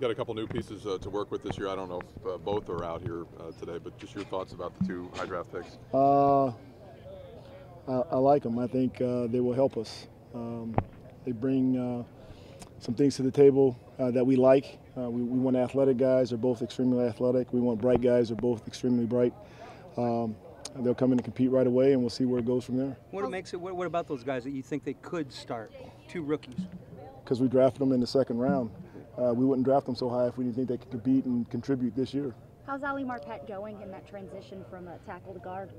got a couple new pieces to work with this year. I don't know if both are out here today, but just your thoughts about the two high draft picks. I like them. I think they will help us. They bring some things to the table that we like. We want athletic guys. They're both extremely athletic. We want bright guys. They're both extremely bright. They'll come in and compete right away, and we'll see where it goes from there. What about those guys that you think they could start, two rookies? Because we drafted them in the second round. We wouldn't draft them so high if we didn't think they could compete and contribute this year. How's Ali Marpet going in that transition from tackle to guard?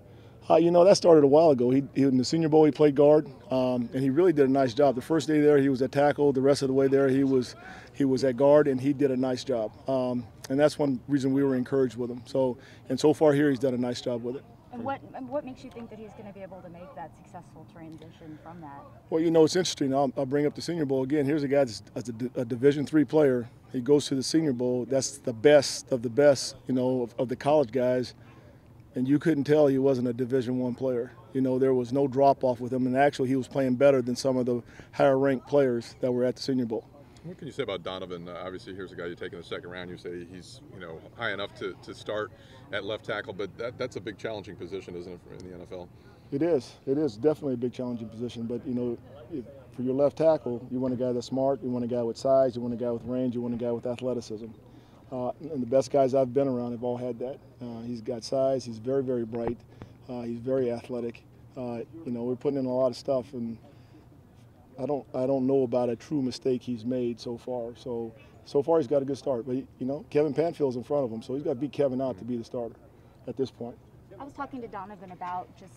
You know, that started a while ago. He in the Senior Bowl, he played guard, and he really did a nice job. The first day there, he was at tackle. The rest of the way there, he was at guard, and he did a nice job. And that's one reason we were encouraged with him. So, and so far here, he's done a nice job with it. And what makes you think that he's going to be able to make that successful transition from that? Well, you know, it's interesting. I'll bring up the Senior Bowl again. Here's a guy that's a Division III player. He goes to the Senior Bowl. That's the best of the best, you know, of the college guys. And you couldn't tell he wasn't a Division I player. You know, there was no drop-off with him. And actually, he was playing better than some of the higher-ranked players that were at the Senior Bowl. What can you say about Donovan? Obviously, here's a guy you take in the second round. You say he's, you know, high enough to start at left tackle, but that's a big challenging position, isn't it, in the NFL? It is. It is definitely a big challenging position. But, you know, for your left tackle, you want a guy that's smart. You want a guy with size. You want a guy with range. You want a guy with athleticism. And the best guys I've been around have all had that. He's got size. He's very, very bright. He's very athletic. You know, we're putting in a lot of stuff, and I don't know about a true mistake he's made so far. So far he's got a good start. But, you know, Kevin Pamphile in front of him, so he's got to beat Kevin out to be the starter at this point. I was talking to Donovan about just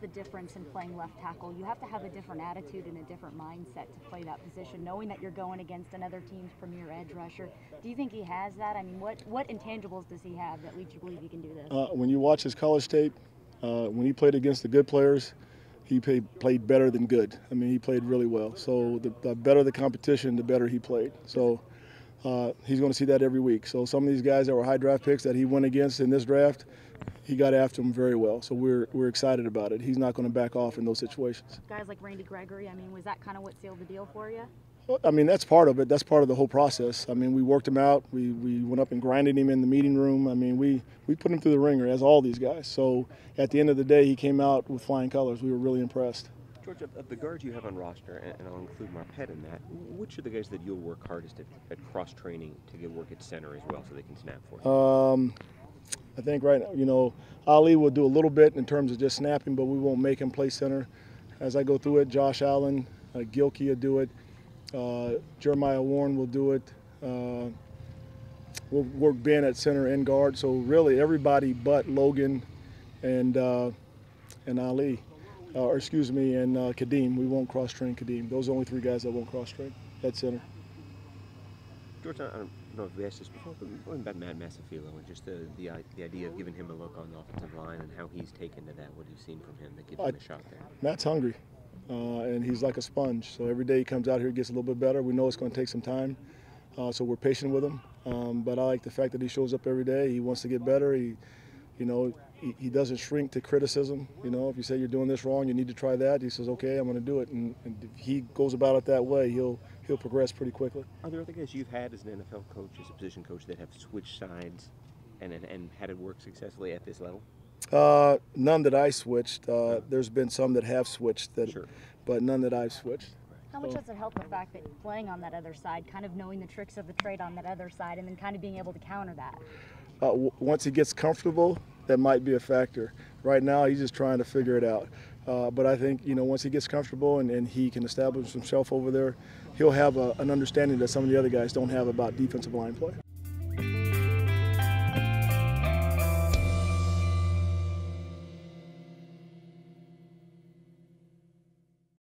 the difference in playing left tackle. You have to have a different attitude and a different mindset to play that position, knowing that you're going against another team's premier edge rusher. Do you think he has that? I mean, what intangibles does he have that leads you to believe he can do this? When you watch his college tape, when he played against the good players, he played better than good. I mean, he played really well. So the better the competition, the better he played. So he's going to see that every week. So some of these guys that were high draft picks that he went against in this draft, he got after them very well. So we're excited about it. He's not going to back off in those situations. Guys like Randy Gregory, I mean, was that kind of what sealed the deal for you? Well, I mean, that's part of it. That's part of the whole process. I mean, we worked him out. We went up and grinded him in the meeting room. I mean, we put him through the ringer, as all these guys. So at the end of the day, he came out with flying colors. We were really impressed. George, of the guards you have on roster, and I'll include Marpet in that, which are the guys that you'll work hardest at cross-training to get work at center as well so they can snap for you? I think right now, you know, Ali will do a little bit in terms of just snapping, but we won't make him play center. As I go through it, Josh Allen, Gilkey will do it. Jeremiah Warren will do it. We'll work Ben at center and guard. So really everybody but Logan and Ali, or excuse me, and Kadim. We won't cross-train Kadim. Those are the only three guys that won't cross-train at center. George, I don't know if we asked this before, but going back to Matt Massafilo and just the idea of giving him a look on the offensive line and how he's taken to that, what you've seen from him that gives him a shot there. Matt's hungry. And he's like a sponge. So every day he comes out here, gets a little bit better. We know it's going to take some time, so we're patient with him. But I like the fact that he shows up every day. He wants to get better. He doesn't shrink to criticism. You know, if you say you're doing this wrong, you need to try that. He says, okay, I'm going to do it. And if he goes about it that way, he'll progress pretty quickly. Are there other guys you've had as an NFL coach, as a position coach, that have switched sides and had it work successfully at this level? None that I switched. There's been some that have switched, but none that I've switched. How much does it help the fact that playing on that other side, kind of knowing the tricks of the trade on that other side, and then kind of being able to counter that? Once he gets comfortable, that might be a factor. Right now, he's just trying to figure it out. But I think, you know, once he gets comfortable and he can establish himself over there, he'll have an understanding that some of the other guys don't have about defensive line play.